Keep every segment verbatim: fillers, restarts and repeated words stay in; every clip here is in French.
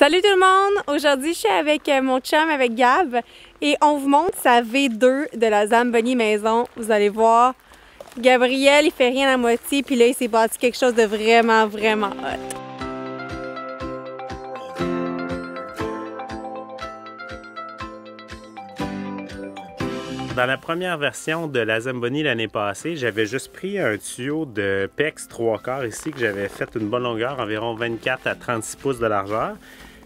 Salut tout le monde! Aujourd'hui, je suis avec mon chum, avec Gab, et on vous montre sa V deux de la Zamboni maison. Vous allez voir, Gabriel, il fait rien à moitié, puis là, il s'est bâti quelque chose de vraiment, vraiment hot. Dans la première version de la Zamboni l'année passée, j'avais juste pris un tuyau de PEX trois quarts ici que j'avais fait une bonne longueur, environ vingt-quatre à trente-six pouces de largeur.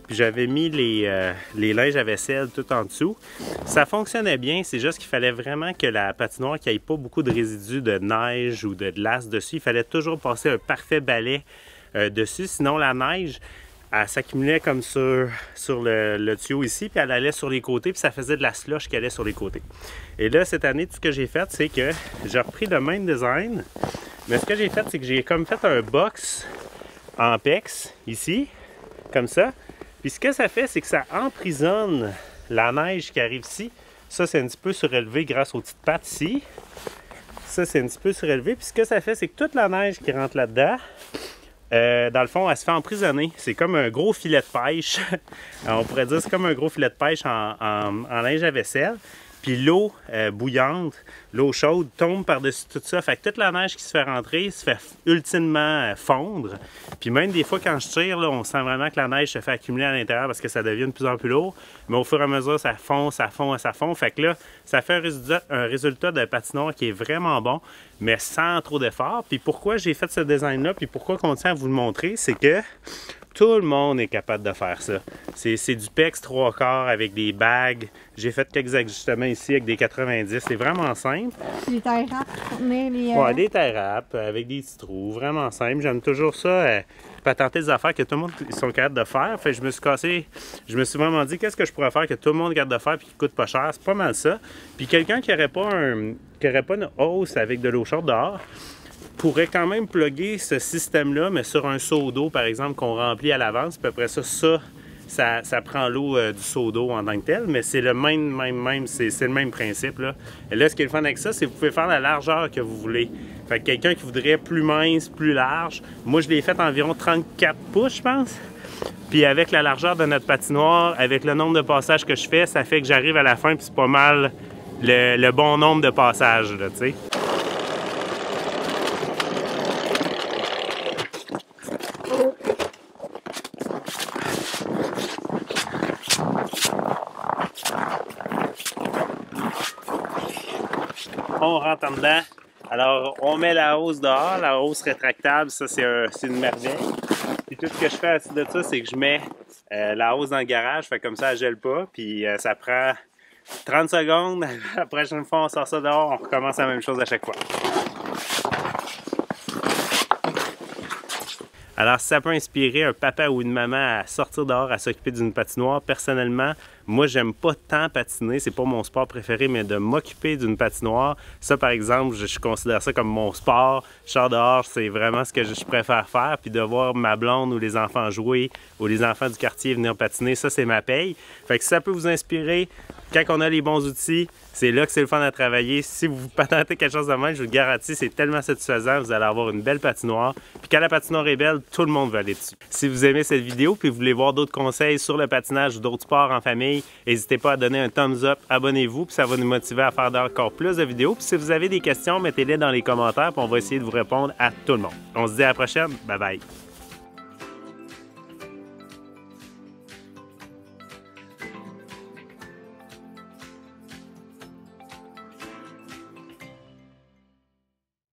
Puis j'avais mis les, euh, les linges à vaisselle tout en dessous. Ça fonctionnait bien, c'est juste qu'il fallait vraiment que la patinoire qu'il n'y ait pas beaucoup de résidus de neige ou de glace dessus. Il fallait toujours passer un parfait balai euh, dessus, sinon la neige elle s'accumulait comme sur, sur le, le tuyau ici, puis elle allait sur les côtés, puis ça faisait de la slush qui allait sur les côtés. Et là, cette année, tout ce que j'ai fait, c'est que j'ai repris le même design, mais ce que j'ai fait, c'est que j'ai comme fait un box en PEX, ici, comme ça. Puis ce que ça fait, c'est que ça emprisonne la neige qui arrive ici. Ça, c'est un petit peu surélevé grâce aux petites pattes ici. Ça, c'est un petit peu surélevé. Puis ce que ça fait, c'est que toute la neige qui rentre là-dedans, Euh, dans le fond, elle se fait emprisonner. C'est comme un gros filet de pêche. On pourrait dire que c'est comme un gros filet de pêche en, en, en linge à vaisselle. Puis l'eau euh, bouillante, l'eau chaude tombe par-dessus tout ça. Fait que toute la neige qui se fait rentrer se fait ultimement fondre. Puis même des fois, quand je tire, là, on sent vraiment que la neige se fait accumuler à l'intérieur parce que ça devient de plus en plus lourd. Mais au fur et à mesure, ça fond, ça fond, ça fond. Fait que là, ça fait un résultat, un résultat de patinoire qui est vraiment bon, mais sans trop d'effort. Puis pourquoi j'ai fait ce design-là, puis pourquoi qu'on tient à vous le montrer, c'est que tout le monde est capable de faire ça. C'est du PEX trois quarts avec des bagues. J'ai fait quelques ajustements ici avec des quatre-vingt-dix. C'est vraiment simple. Des tailles rap pour tenir les... Euh... Ouais, des tailles rap avec des petits trous. Vraiment simple. J'aime toujours ça. Euh, patenter des affaires que tout le monde sont capables de faire. Fait que je me suis cassé. Je me suis vraiment dit qu'est-ce que je pourrais faire que tout le monde est capable de faire et qui coûte pas cher. C'est pas mal ça. Puis quelqu'un qui n'aurait pas, un, qui aurait pas une hausse avec de l'eau chaude dehors pourrait quand même plugger ce système-là, mais sur un seau d'eau, par exemple, qu'on remplit à l'avance. Puis après ça, ça, ça, ça prend l'eau euh, du seau d'eau en tant que tel, mais c'est le même, même, même, c'est le même principe, là. Et là, ce qui est le fun avec ça, c'est que vous pouvez faire la largeur que vous voulez. Fait que quelqu'un qui voudrait plus mince, plus large, moi, je l'ai fait environ trente-quatre pouces, je pense. Puis avec la largeur de notre patinoire, avec le nombre de passages que je fais, ça fait que j'arrive à la fin, puis c'est pas mal le, le bon nombre de passages, là, tu sais. On rentre en dedans. Alors, on met la hausse dehors, la hausse rétractable, ça c'est un, une merveille. Puis tout ce que je fais à titre de ça, c'est que je mets euh, la hausse dans le garage, fait comme ça, elle gèle pas. Puis euh, ça prend trente secondes. La prochaine fois, on sort ça dehors, on recommence la même chose à chaque fois. Alors, si ça peut inspirer un papa ou une maman à sortir dehors, à s'occuper d'une patinoire, personnellement, moi, j'aime pas tant patiner, c'est pas mon sport préféré, mais de m'occuper d'une patinoire, ça, par exemple, je considère ça comme mon sport. Je sors dehors, c'est vraiment ce que je préfère faire, puis de voir ma blonde ou les enfants jouer, ou les enfants du quartier venir patiner, ça, c'est ma paye. Fait que si ça peut vous inspirer, quand on a les bons outils, c'est là que c'est le fun à travailler. Si vous patentez quelque chose de même, je vous le garantis, c'est tellement satisfaisant. Vous allez avoir une belle patinoire. Puis quand la patinoire est belle, tout le monde va aller dessus. Si vous aimez cette vidéo et vous voulez voir d'autres conseils sur le patinage ou d'autres sports en famille, n'hésitez pas à donner un thumbs up, abonnez-vous, puis ça va nous motiver à faire encore plus de vidéos. Puis si vous avez des questions, mettez-les dans les commentaires, puis on va essayer de vous répondre à tout le monde. On se dit à la prochaine. Bye bye!